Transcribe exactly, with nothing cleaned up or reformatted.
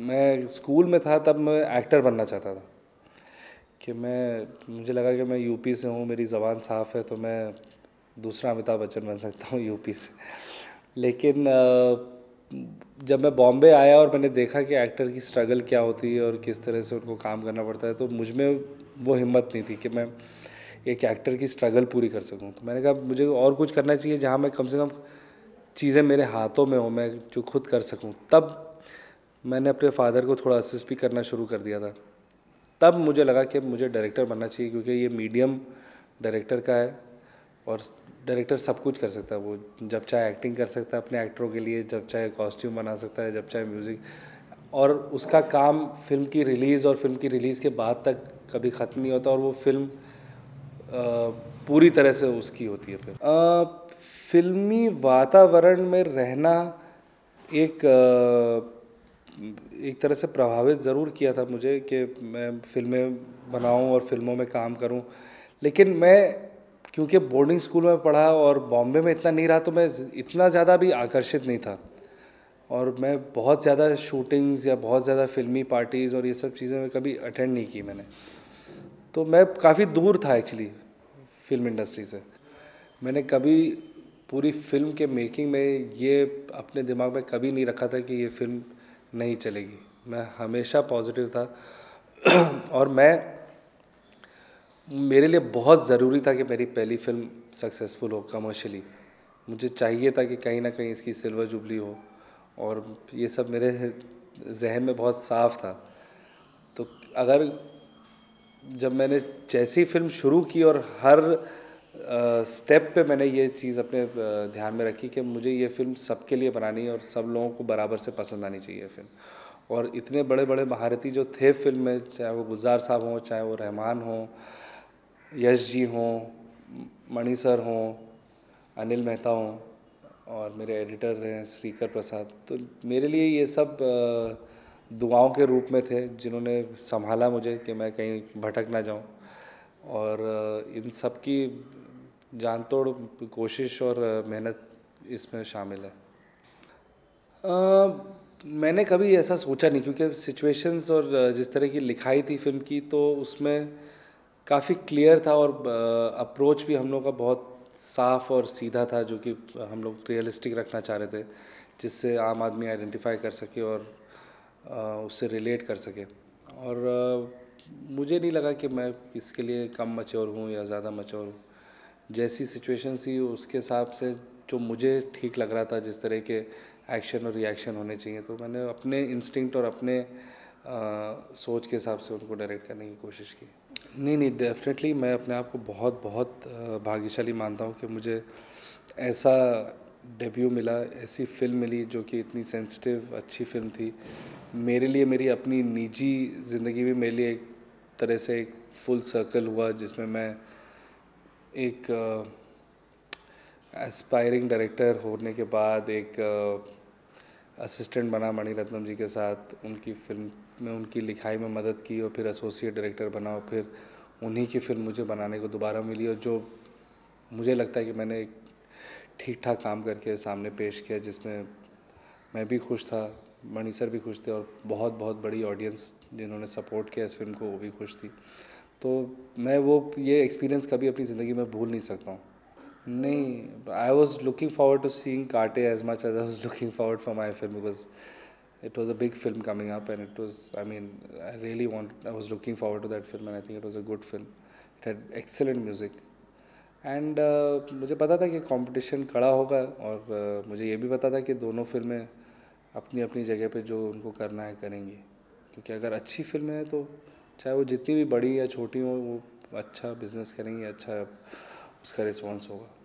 मैं स्कूल में था तब मैं एक्टर बनना चाहता था कि मैं मुझे लगा कि मैं यूपी से हूँ, मेरी ज़बान साफ़ है तो मैं दूसरा अमिताभ बच्चन बन सकता हूँ यूपी से। लेकिन जब मैं बॉम्बे आया और मैंने देखा कि एक्टर की स्ट्रगल क्या होती है और किस तरह से उनको काम करना पड़ता है, तो मुझ में वो हिम्मत नहीं थी कि मैं एक एक्टर की स्ट्रगल पूरी कर सकूँ। तो मैंने कहा मुझे और कुछ करना चाहिए जहाँ मैं कम से कम चीज़ें मेरे हाथों में हो, मैं जो खुद कर सकूँ। तब मैंने अपने फादर को थोड़ा असिस्ट भी करना शुरू कर दिया था। तब मुझे लगा कि मुझे डायरेक्टर बनना चाहिए क्योंकि ये मीडियम डायरेक्टर का है और डायरेक्टर सब कुछ कर सकता है। वो जब चाहे एक्टिंग कर सकता है अपने एक्टरों के लिए, जब चाहे कॉस्ट्यूम बना सकता है, जब चाहे म्यूज़िक, और उसका काम फ़िल्म की रिलीज़ और फ़िल्म की रिलीज़ के बाद तक कभी ख़त्म नहीं होता और वो फिल्म पूरी तरह से उसकी होती है। फिर फिल्मी वातावरण में रहना एक एक तरह से प्रभावित ज़रूर किया था मुझे कि मैं फ़िल्में बनाऊं और फिल्मों में काम करूं। लेकिन मैं क्योंकि बोर्डिंग स्कूल में पढ़ा और बॉम्बे में इतना नहीं रहा तो मैं इतना ज़्यादा भी आकर्षित नहीं था और मैं बहुत ज़्यादा शूटिंग्स या बहुत ज़्यादा फिल्मी पार्टीज़ और ये सब चीज़ें मैं कभी अटेंड नहीं की मैंने। तो मैं काफ़ी दूर था एक्चुअली फ़िल्म इंडस्ट्री से। मैंने कभी पूरी फिल्म के मेकिंग में ये अपने दिमाग में कभी नहीं रखा था कि ये फिल्म नहीं चलेगी। मैं हमेशा पॉजिटिव था और मैं मेरे लिए बहुत ज़रूरी था कि मेरी पहली फिल्म सक्सेसफुल हो कमर्शियली। मुझे चाहिए था कि कहीं ना कहीं इसकी सिल्वर जुबली हो और ये सब मेरे जहन में बहुत साफ था। तो अगर जब मैंने जैसी फिल्म शुरू की और हर स्टेप पे मैंने ये चीज़ अपने ध्यान में रखी कि मुझे ये फिल्म सबके लिए बनानी है और सब लोगों को बराबर से पसंद आनी चाहिए फिल्म। और इतने बड़े बड़े महारथी जो थे फिल्म में, चाहे वो गुलजार साहब हों, चाहे वो रहमान हों, यश जी हों, मणि सर हों, अनिल मेहता हों और मेरे एडिटर हैं श्रीकर प्रसाद, तो मेरे लिए ये सब दुआओं के रूप में थे जिन्होंने संभाला मुझे कि मैं कहीं भटक ना जाऊँ। और इन सब की जानतोड़ कोशिश और मेहनत इसमें शामिल है। आ, मैंने कभी ऐसा सोचा नहीं क्योंकि सिचुएशंस और जिस तरह की लिखाई थी फिल्म की तो उसमें काफ़ी क्लियर था और अप्रोच भी हम लोग का बहुत साफ़ और सीधा था जो कि हम लोग रियलिस्टिक रखना चाह रहे थे जिससे आम आदमी आइडेंटिफाई कर सके और आ, उससे रिलेट कर सके। और आ, मुझे नहीं लगा कि मैं इसके लिए कम मैच्योर हूँ या ज़्यादा मैच्योर हूँ। जैसी सिचुएशन थी उसके हिसाब से जो मुझे ठीक लग रहा था, जिस तरह के एक्शन और रिएक्शन होने चाहिए, तो मैंने अपने इंस्टिंक्ट और अपने आ, सोच के हिसाब से उनको डायरेक्ट करने की कोशिश की। नहीं नहीं डेफिनेटली मैं अपने आप को बहुत बहुत भाग्यशाली मानता हूँ कि मुझे ऐसा डेब्यू मिला, ऐसी फिल्म मिली जो कि इतनी सेंसिटिव अच्छी फिल्म थी। मेरे लिए मेरी अपनी निजी ज़िंदगी भी मेरे लिए एक तरह से एक फुल सर्कल हुआ जिसमें मैं एक एस्पायरिंग डायरेक्टर होने के बाद एक असिस्टेंट बना मणि रत्नम जी के साथ, उनकी फिल्म में उनकी लिखाई में मदद की और फिर एसोसिएट डायरेक्टर बना और फिर उन्हीं की फिल्म मुझे बनाने को दोबारा मिली और जो मुझे लगता है कि मैंने एक ठीक ठाक काम करके सामने पेश किया जिसमें मैं भी खुश था, मणि सर भी खुश थे और बहुत बहुत बड़ी ऑडियंस जिन्होंने सपोर्ट किया इस फिल्म को वो भी खुश थी। तो मैं वो ये एक्सपीरियंस कभी अपनी ज़िंदगी में भूल नहीं सकता हूँ। नहीं, I was looking forward to seeing Kaante as much as I was looking forward for my film because it was a big film coming up and it was I mean I really want I was looking forward to that film and I think it was a good film. It had excellent music and मुझे पता था कि competition कड़ा होगा और uh, मुझे ये भी पता था कि दोनों फिल्में अपनी अपनी जगह पे जो उनको करना है करेंगे क्योंकि अगर अच्छी फिल्में हैं तो चाहे वो जितनी भी बड़ी या छोटी हो वो अच्छा बिजनेस करेंगी, अच्छा उसका रिस्पॉन्स होगा।